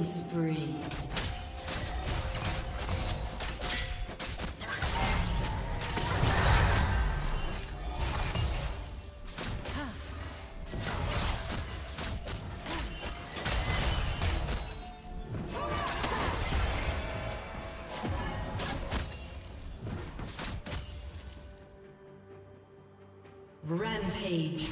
Killing spree. Rampage.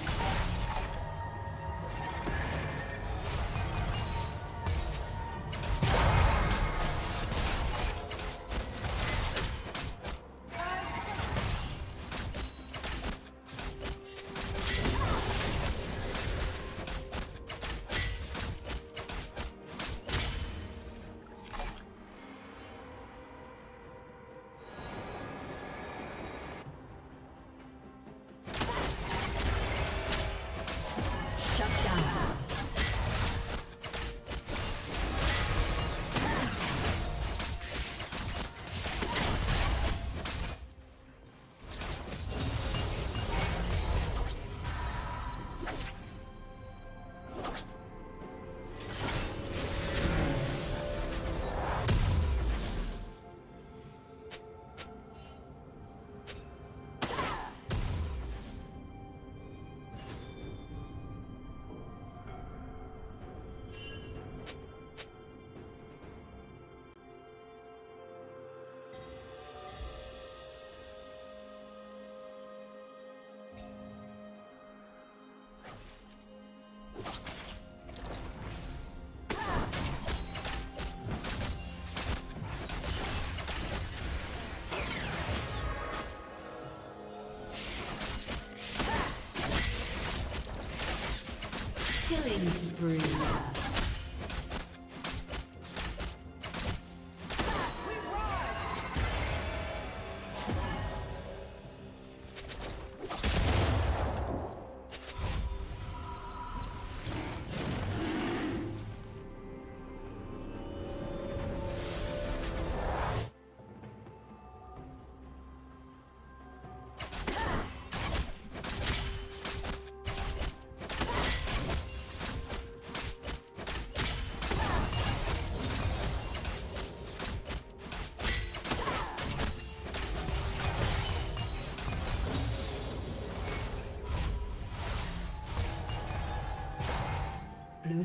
Killing spree. Blue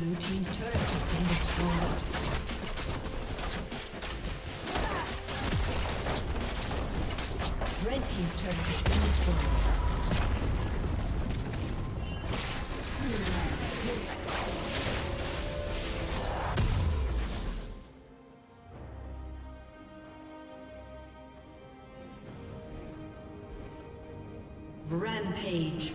Blue team's turret has been destroyed. Red team's turret has been destroyed. Rampage.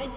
Red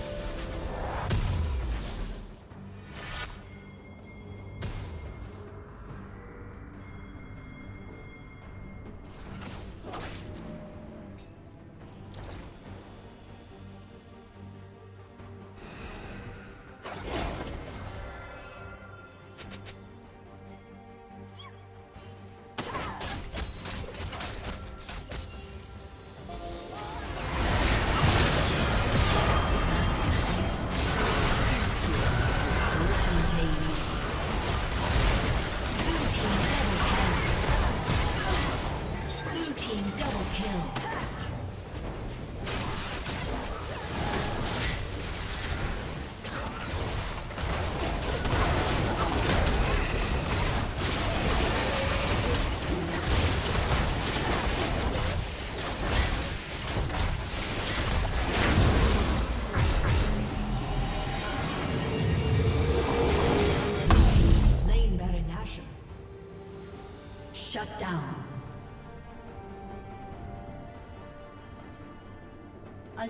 A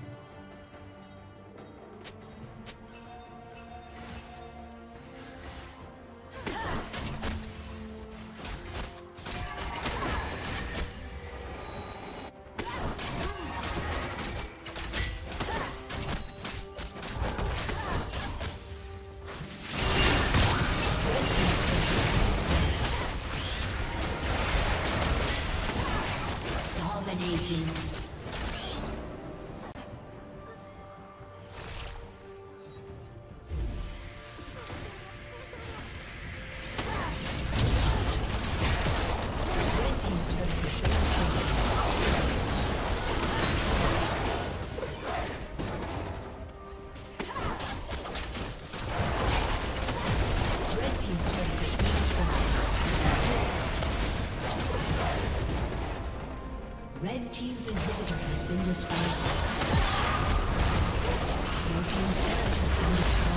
Red team's inhibitor has been destroyed. Blue team's turret has been destroyed.